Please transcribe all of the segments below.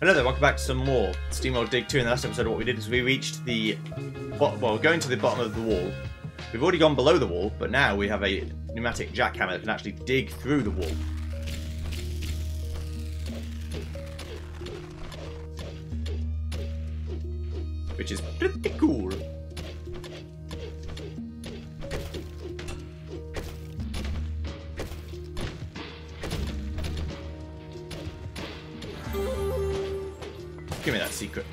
Hello there, welcome back to some more SteamWorld Dig 2. In the last episode, what we did is we reached the bottom, well, going to the bottom of the wall. We've already gone below the wall, but now we have a pneumatic jackhammer that can actually dig through the wall. Which is pretty cool. Give me that secret.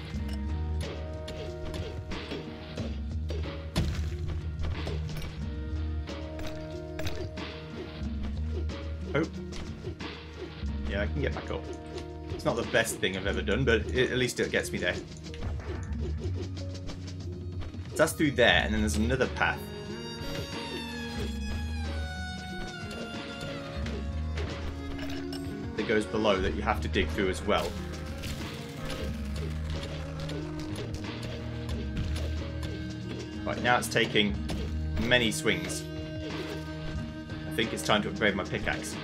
Oh. Yeah, I can get back up. It's not the best thing I've ever done, but at least it gets me there. So that's through there, and then there's another path. That goes below that you have to dig through as well. Right, now it's taking many swings. I think it's time to upgrade my pickaxe.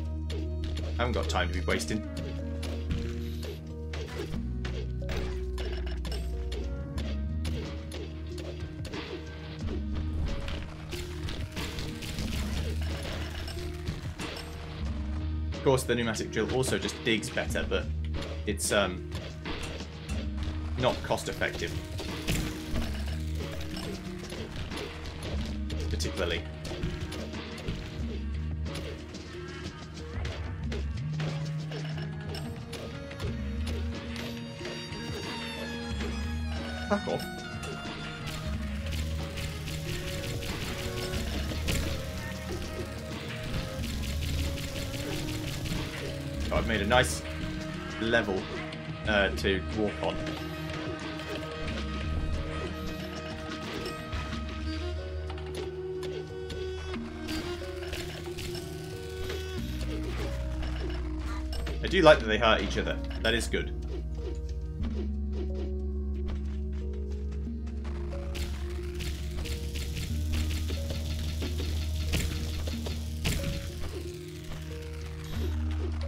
I haven't got time to be wasting. Of course, the pneumatic drill also just digs better, but it's not cost effective, particularly. Fuck off. I've made a nice level to walk on. I do like that they hurt each other. That is good.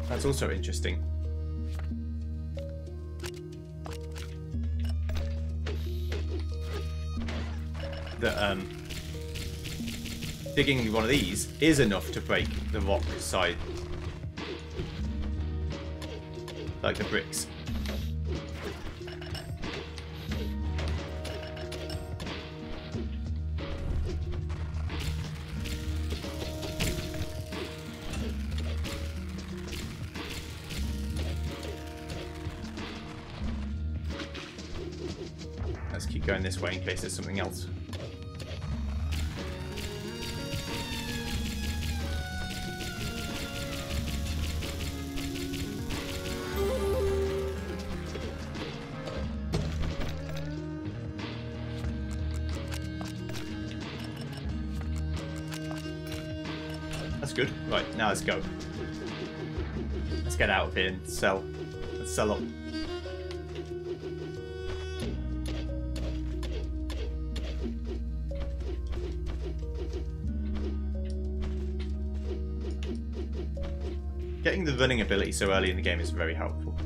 That's also interesting. That digging one of these is enough to break the rock side, like the bricks. Let's keep going this way in case there's something else. That's good. Right, now let's go. Let's get out of here and sell. Let's sell up. Getting the running ability so early in the game is very helpful.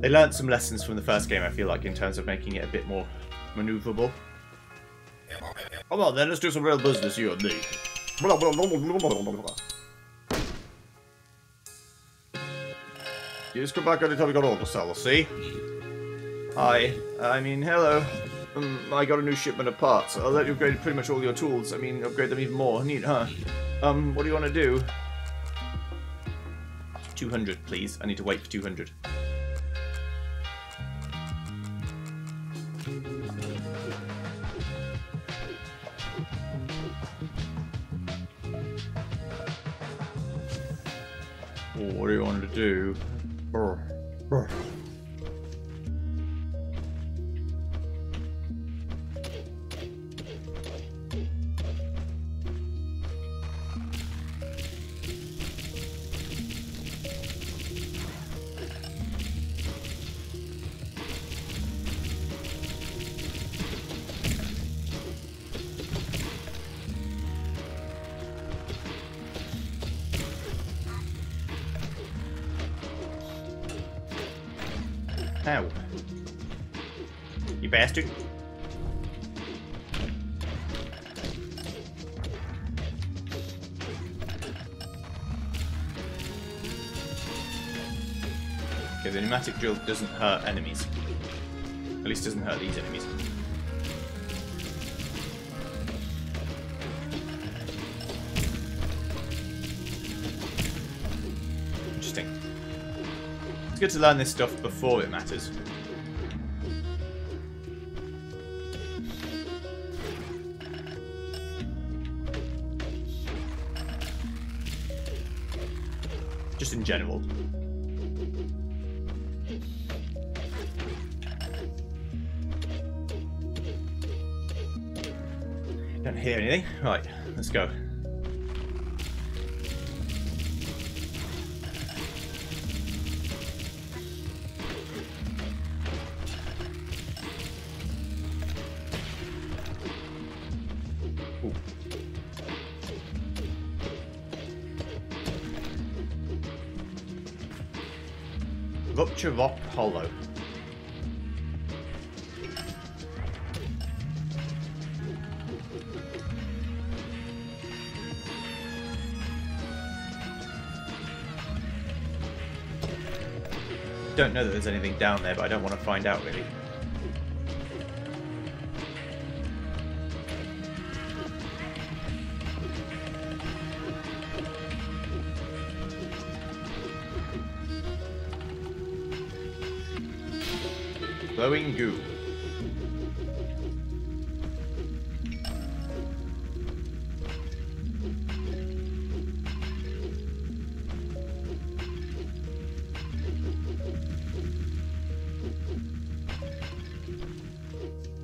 They learnt some lessons from the first game, I feel like, in terms of making it a bit more manoeuvrable. Come on then, let's do some real business, you and me. You just come back anytime you got all the cells, see? Hi. I mean, hello. I got a new shipment of parts. I'll let you upgrade pretty much all your tools. I mean, upgrade them even more. Neat, huh? What do you want to do? 200, please. I need to wait for 200. Oh, what do you want to do? Ow. You bastard. Okay, the pneumatic drill doesn't hurt enemies. At least it doesn't hurt these enemies. Interesting. It's good to learn this stuff before it matters. Just in general. Don't hear anything. Right, let's go. Rupture Rock Hollow. Don't know that there's anything down there, but I don't want to find out really. Glowing goo.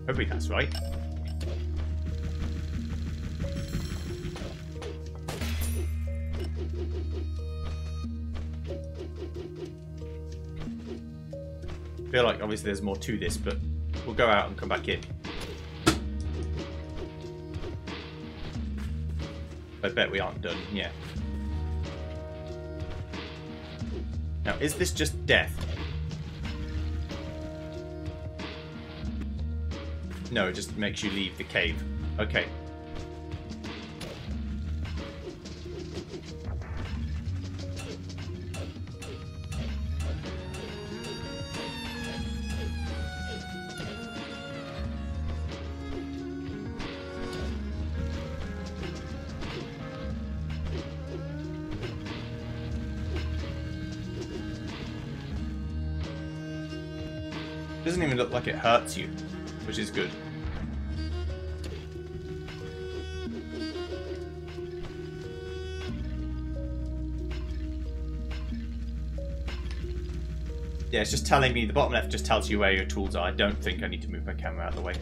Hopefully that's right. I feel like obviously there's more to this, but we'll go out and come back in. I bet we aren't done, yeah. Now, is this just death? No, it just makes you leave the cave. Okay. Doesn't even look like it hurts you, which is good. Yeah, it's just telling me, the bottom left just tells you where your tools are. I don't think I need to move my camera out of the way.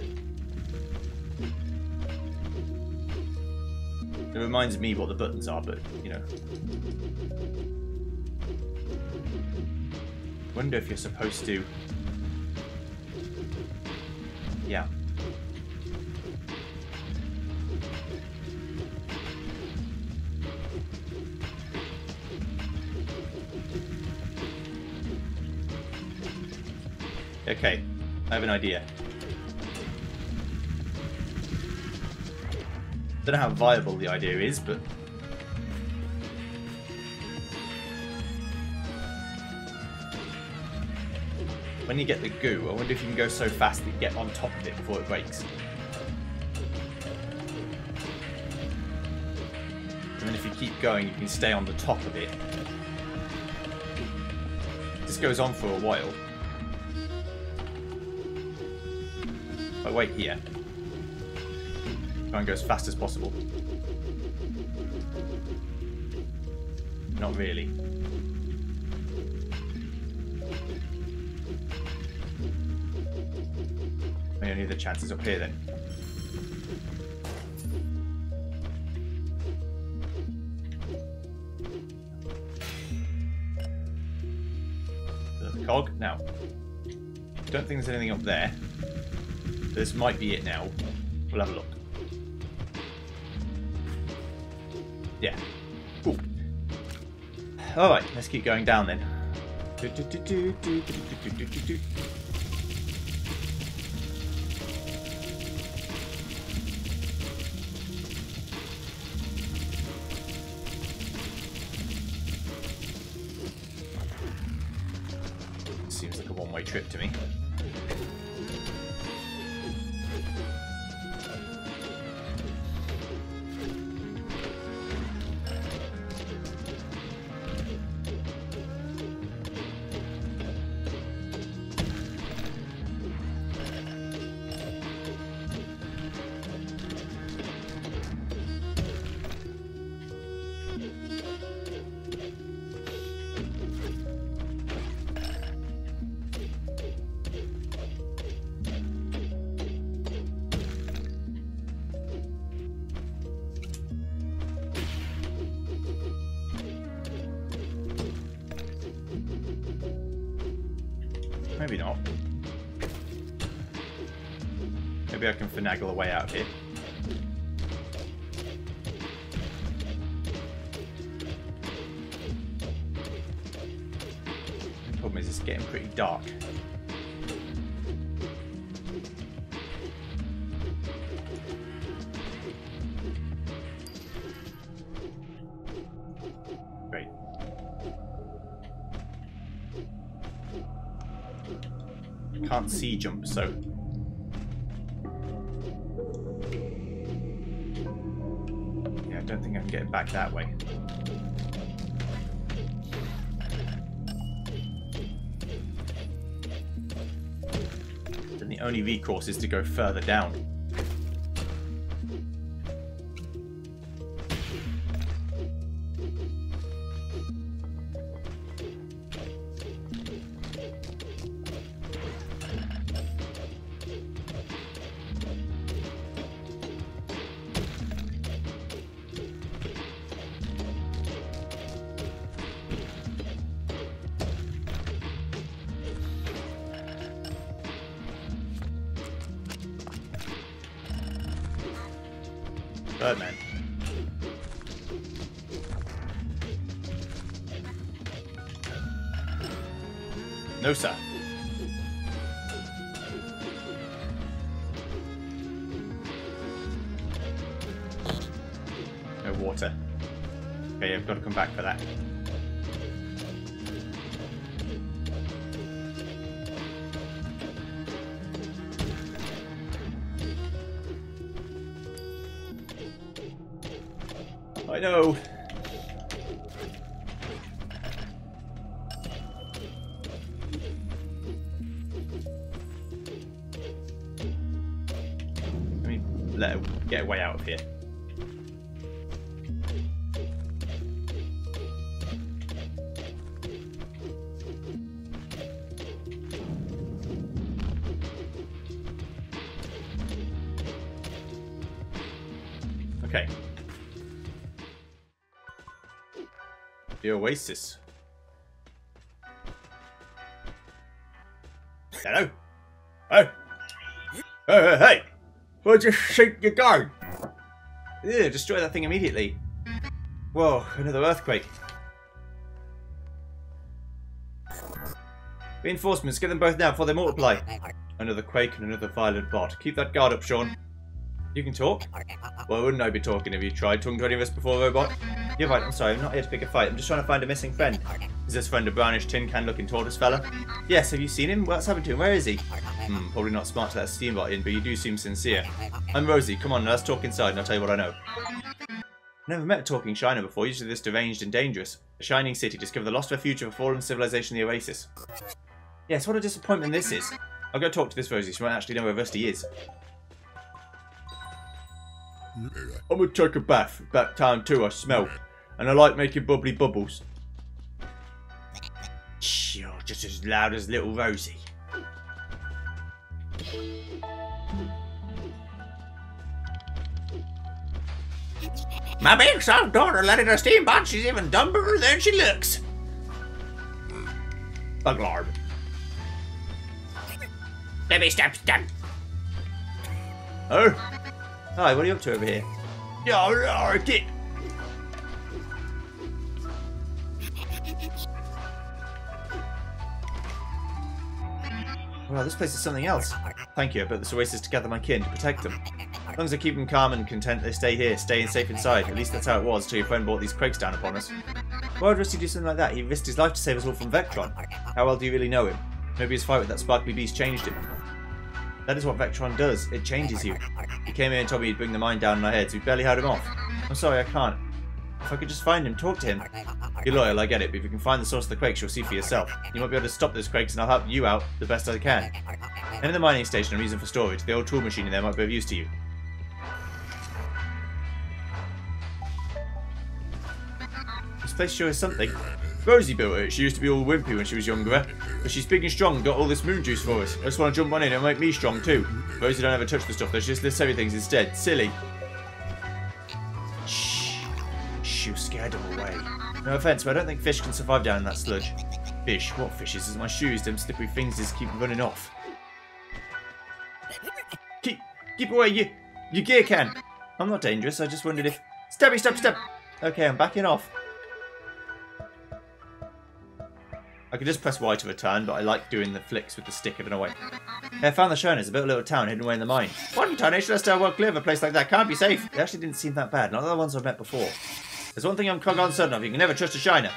It reminds me what the buttons are, but, you know. Wonder if you're supposed to... Yeah. Okay, I have an idea. Don't know how viable the idea is, but... When you get the goo, I wonder if you can go so fast that you get on top of it before it breaks. And then if you keep going, you can stay on the top of it. This goes on for a while. If I wait here, try and go as fast as possible. Not really. My only other chance is up here then. Another cog. Now, don't think there's anything up there. This might be it now. We'll have a look. Yeah. Ooh. All right, let's keep going down then. Seems like a one-way trip to me. Maybe not. Maybe I can finagle a way out of here. The problem is it's getting pretty dark. Can't see jump, so yeah, I don't think I can get it back that way. Then the only recourse is to go further down. Birdman. No, sir. No water. Okay, I've got to come back for that. I know. Let me let it get way out of here. Okay. The Oasis. Hello? Oh! Hey! Why'd you shoot your guard? Yeah, destroy that thing immediately. Whoa, another earthquake. Reinforcements, get them both now before they multiply. Another quake and another violent bot. Keep that guard up, Sean. You can talk? Well, wouldn't I be talking if you tried talking to any of us before, robot? You're right, I'm sorry, I'm not here to pick a fight. I'm just trying to find a missing friend. Is this friend a brownish tin can looking tortoise fella? Yes, have you seen him? What's happened to him? Where is he? Probably not smart to let a steamboat in, but you do seem sincere. I'm Rosie, come on, let's talk inside and I'll tell you what I know. Never met a talking shiner before, usually this deranged and dangerous. A shining city, discover the lost refuge of a fallen civilization, the Oasis. Yes, what a disappointment this is. I'll go talk to this Rosie, she won't actually know where Rusty is. I'm gonna take a bath, back town too, I smell. And I like making bubbly bubbles. You're just as loud as little Rosie. My big soft daughter landed a steamboat, she's even dumber than she looks. Buglard. Baby steps down. Oh? Hi, what are you up to over here? No, no, get. Well, this place is something else. Thank you, but this oasis to gather my kin, to protect them. As long as I keep them calm and content, they stay here, staying safe inside. At least that's how it was, till your friend brought these quakes down upon us. Why would Rusty do something like that? He risked his life to save us all from Vectron. How well do you really know him? Maybe his fight with that sparkly beast changed him. That is what Vectron does. It changes you. He came here and told me he'd bring the mine down in our heads. We barely had him off. I'm sorry, I can't. If I could just find him, talk to him. You're loyal, I get it, but if you can find the source of the quakes, you'll see for yourself. You might be able to stop those quakes, and I'll help you out the best I can. And in the mining station I'm using for storage, the old tool machine in there might be of use to you. This place sure is something. Rosie built it. She used to be all wimpy when she was younger, but she's big and strong and got all this moon juice for us. I just want to jump on in and make me strong too. Rosie don't ever touch the stuff, though. She just lists heavy things instead. Silly. You scared them away. No offense, but I don't think fish can survive down in that sludge. Fish? What fishes? Is my shoes? Them slippery fingers keep running off. Keep away, you gear can. I'm not dangerous. I just wondered if. Stabby, stab, stab. Okay, I'm backing off. I could just press Y to return, but I like doing the flicks with the stick and away. Yeah, I found the Sherners, a bit of a little town hidden away in the mine. What in tarnation? Let's stay well clear of a place like that. Can't be safe. It actually didn't seem that bad. Not the ones I've met before. There's one thing I'm cog-on certain of, you can never trust a shiner.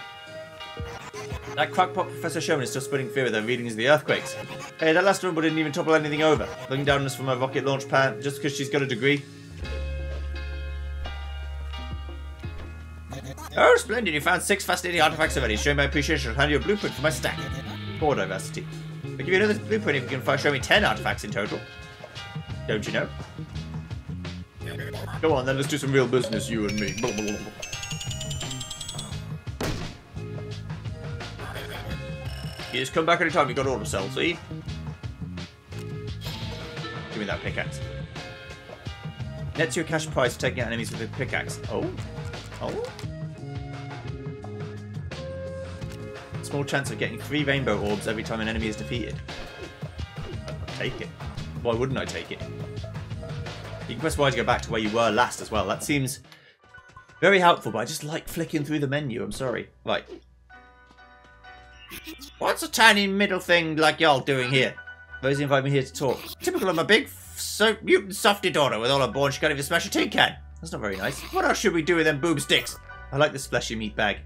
That crackpot Professor Sherman is still spreading fear with her readings of the earthquakes. Hey, that last rumble didn't even topple anything over. Looking down on us from her rocket launch pad just because she's got a degree. Oh, splendid, you found 6 fascinating artifacts already. Showing my appreciation, I'll hand you a blueprint for my stack. Poor diversity. I'll give you another blueprint if you can show me 10 artifacts in total. Don't you know? Go on then, let's do some real business, you and me. Blah, blah, blah. You just come back anytime you've got all the cells, see? Give me that pickaxe. Nets your cash prize for taking out enemies with a pickaxe. Oh? Oh? Small chance of getting 3 rainbow orbs every time an enemy is defeated. I'll take it. Why wouldn't I take it? You can press Y to go back to where you were last as well. That seems very helpful, but I just like flicking through the menu. I'm sorry. Right. What's a tiny middle thing like y'all doing here? Rosie invited me here to talk. Typical of my big, so mutant softy daughter. With all her born, she can't even smash a tin can. That's not very nice. What else should we do with them boob sticks? I like this fleshy meat bag.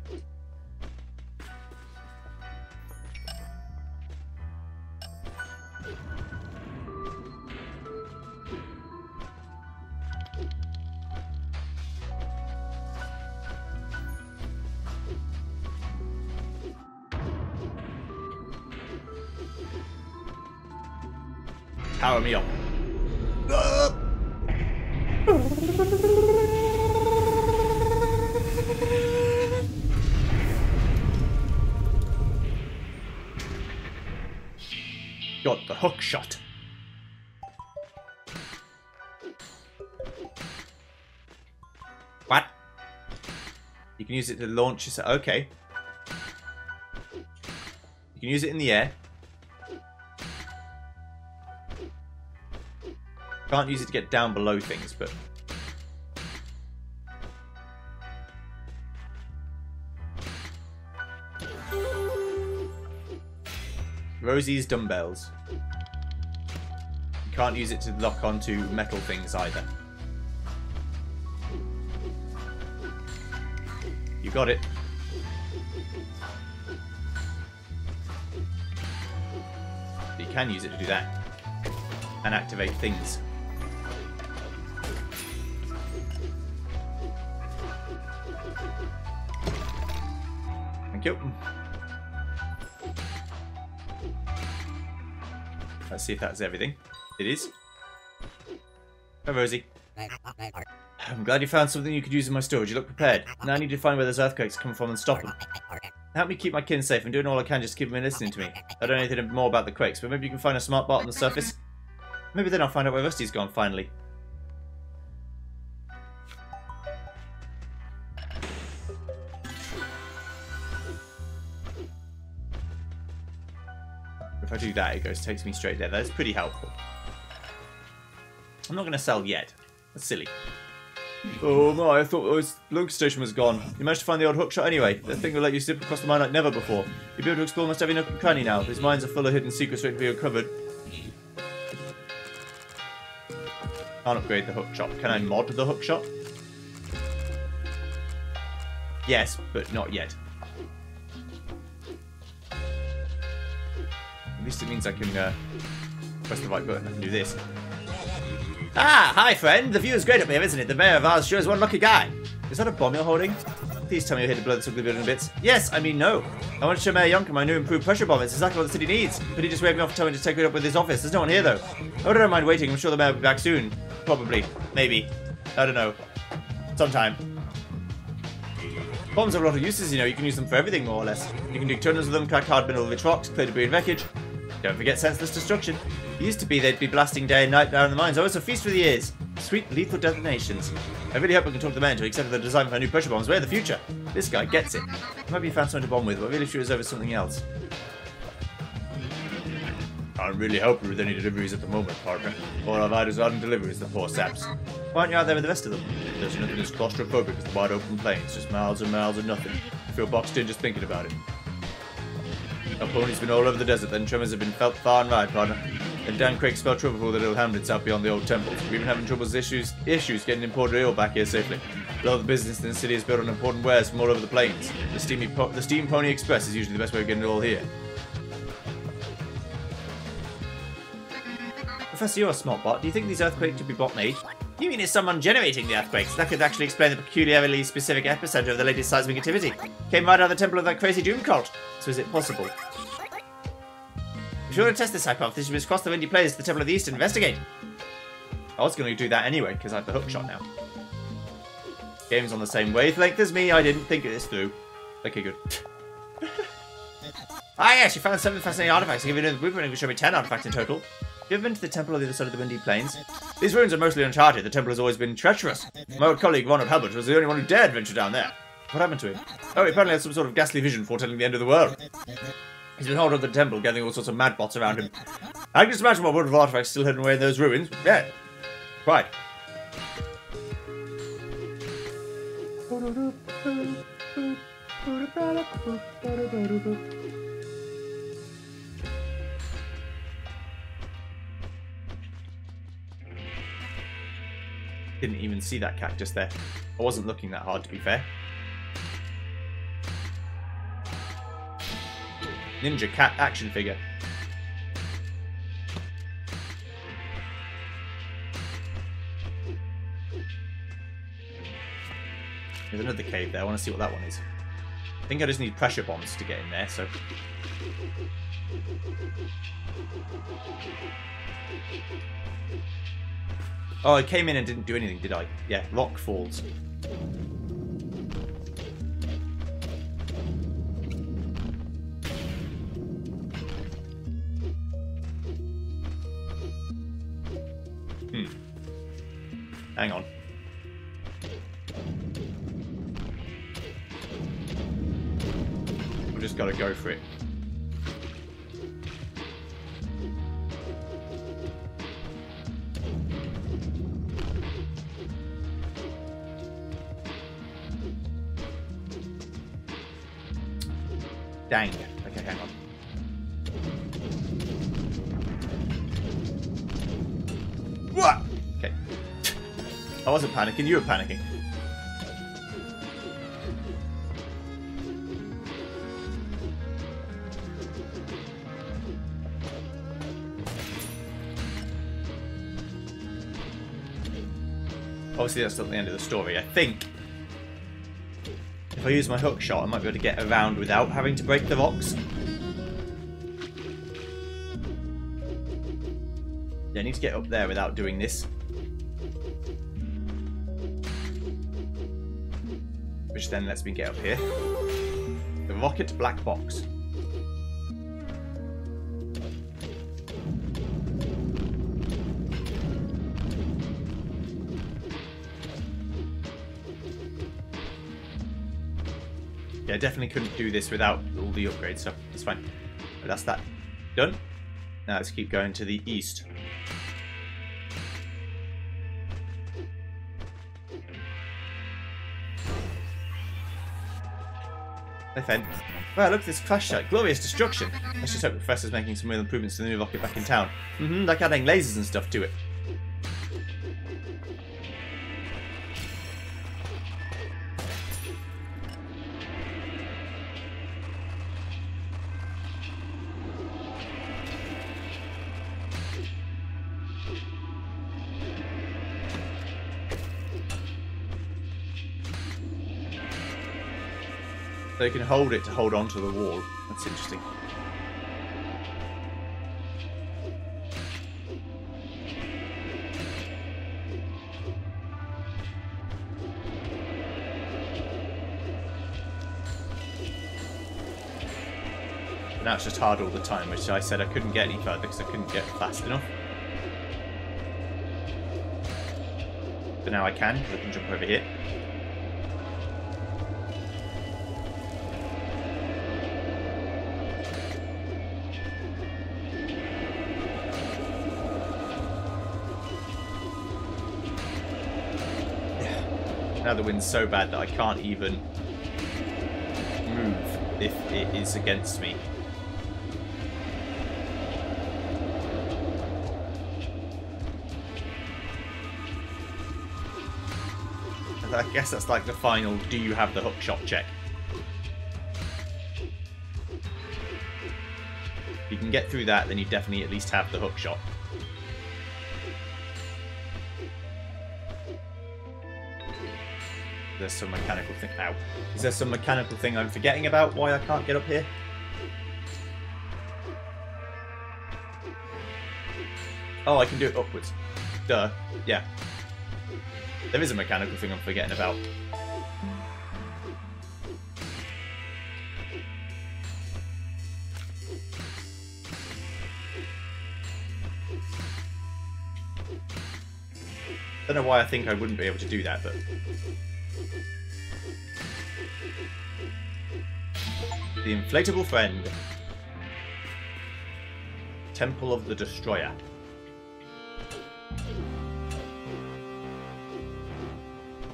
Power me up. Got the hook shot. What? You can use it to launch yourself. Okay. You can use it in the air. Can't use it to get down below things, but Rosie's dumbbells. You can't use it to lock onto metal things either. You got it. But you can use it to do that and activate things. Let's see if that's everything. It is. Hi, Rosie. I'm glad you found something you could use in my storage. You look prepared. Now I need to find where those earthquakes come from and stop them. Help me keep my kin safe. I'm doing all I can just keep them listening to me. I don't know anything more about the quakes, but maybe you can find a smart bot on the surface. Maybe then I'll find out where Rusty's gone finally. If I do that, it takes me straight there. That's pretty helpful. I'm not going to sell yet. That's silly. Oh no, I thought this log station was gone. You managed to find the old hookshot anyway. That thing will let you slip across the mine like never before. You'll be able to explore almost every nook and cranny now. These mines are full of hidden secrets waiting to be uncovered. Can't upgrade the hook shop. Can I mod the hook shop? Yes, but not yet. At least it means I can press the right button and do this. Ah, hi friend. The view is great up here, isn't it? The mayor of ours sure is one lucky guy. Is that a bomb you're holding? Please tell me you're here to blow this ugly building to bits. Yes, I mean no. I want to show Mayor Yonker my new improved pressure bomb. It's exactly what the city needs. But he just waved me off and told me to take it up with his office. There's no one here though. Oh, I don't mind waiting. I'm sure the mayor will be back soon. Probably. Maybe. I don't know. Sometime. Bombs have a lot of uses, you know. You can use them for everything, more or less. You can do tunnels with them, crack hard mineral rich rocks, clear debris and wreckage. Don't forget senseless destruction. It used to be they'd be blasting day and night down in the mines. Oh, it's a feast for the ears. Sweet lethal detonations. I really hope we can talk the man to accept the design for new pressure bombs. Way of the future. This guy gets it. Maybe you found someone to bomb with, but really sure it was over something else. I'm really helping with any deliveries at the moment, Parker. All I've had is ardent deliveries, the poor saps. Why aren't you out there with the rest of them? There's nothing as claustrophobic as the wide open plains, just miles and miles of nothing. I feel boxed in just thinking about it. Our pony's been all over the desert, then tremors have been felt far and wide, partner. And Dan Craig spelled trouble for all the little hamlets out beyond the old temples. We've been having troubles, issues getting imported oil back here safely. A lot of the business in the city is built on important wares from all over the plains. The Steam Pony Express is usually the best way of getting it all here. Professor, you're a smart bot. Do you think these earthquakes could be bot-made? You mean it's someone generating the earthquakes? That could actually explain the peculiarly specific epicenter of the latest seismic activity. Came right out of the temple of that crazy doom cult. So is it possible? If you want to test this hypothesis, you must cross the windy plains to the Temple of the East and investigate. I was going to do that anyway, because I have the hook shot now. Game's on the same wavelength as me. I didn't think this through. Okay, good. Ah, yes, you found 7 fascinating artifacts. If you know the blueprint, it will show me 10 artifacts in total. Have you ever been to the temple on the other side of the Windy Plains? These ruins are mostly uncharted. The temple has always been treacherous. My old colleague Ronald Hubbard was the only one who dared venture down there. What happened to him? Oh, he apparently had some sort of ghastly vision foretelling the end of the world. He's been holding up the temple, gathering all sorts of mad bots around him. I can just imagine what wonderful artifacts still hidden away in those ruins. Yeah. Right. Didn't even see that cactus there. I wasn't looking that hard, to be fair. Ninja cat action figure. There's another cave there. I want to see what that one is. I think I just need pressure bombs to get in there, so... Oh, I came in and didn't do anything, did I? Yeah, rock falls. Hang on. We've just got to go for it. Dang. Okay, hang on. What? Okay. I wasn't panicking, you were panicking. Obviously that's not the end of the story, I think. If I use my hook shot, I might be able to get around without having to break the rocks. Yeah, I need to get up there without doing this. Which then lets me get up here. The rocket black box. I definitely couldn't do this without all the upgrades, so it's fine. But that's that. Done. Now let's keep going to the east. Fend. Wow, look at this crash site. Glorious destruction. Let's just hope the Professor's making some real improvements to the new rocket back in town. Like adding lasers and stuff to it. They can hold it to hold onto the wall. That's interesting. Now it's just hard all the time, which I said I couldn't get any further because I couldn't get fast enough. But now I can, because I can jump over here. Now the wind's so bad that I can't even move if it is against me. I guess that's like the final, do you have the hook shot check? If you can get through that, then you definitely at least have the hook shot. There's some mechanical thing. Ow. Is there some mechanical thing I'm forgetting about why I can't get up here? Oh, I can do it upwards. Duh. Yeah. There is a mechanical thing I'm forgetting about. Don't know why I think I wouldn't be able to do that, but... The Inflatable Friend. Temple of the Destroyer.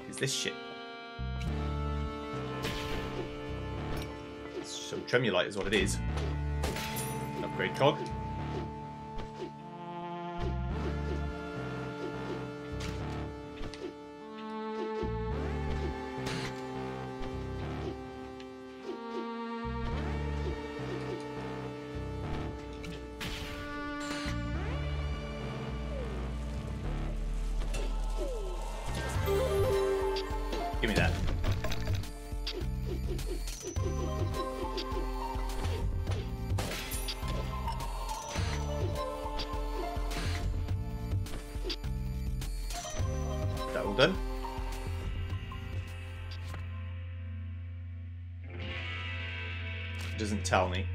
Is this shit? So Tremulite is what it is. Upgrade cog. Give me that. That all done? It doesn't tell me.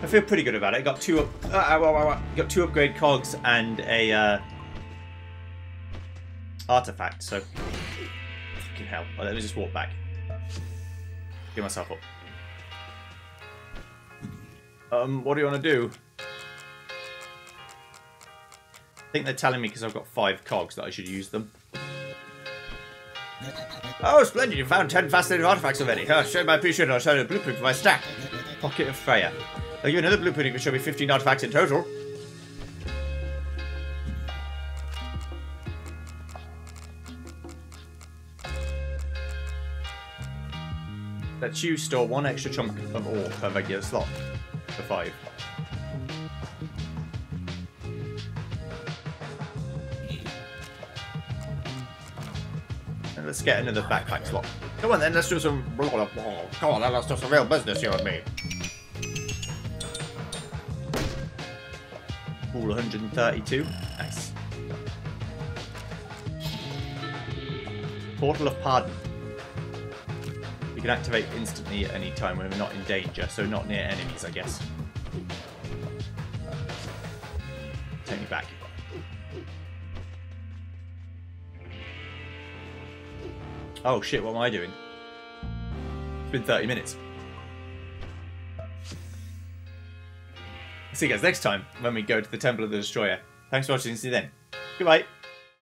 I feel pretty good about it. I got two upgrade cogs and a artifact. So fucking hell. Well, let me just walk back. Get myself up. What do you want to do? I think they're telling me because I've got 5 cogs that I should use them. Oh, splendid! You found 10 fascinating artifacts already. I showed my appreciation. I showed a blueprint for my stack. Pocket of Freya. I'll give you another blueprint, you can show me 15 artifacts in total. Let's you store 1 extra chunk of ore per regular slot for 5. And let's get another backpack slot. Come on then, let's do some... Come on, let's do some real business, you and me. All 132. Nice. Portal of Pardon. We can activate instantly at any time when we're not in danger, so not near enemies, I guess. Take me back. Oh shit, what am I doing? It's been 30 minutes. See you guys next time when we go to the Temple of the Destroyer. Thanks for watching. See you then. Goodbye.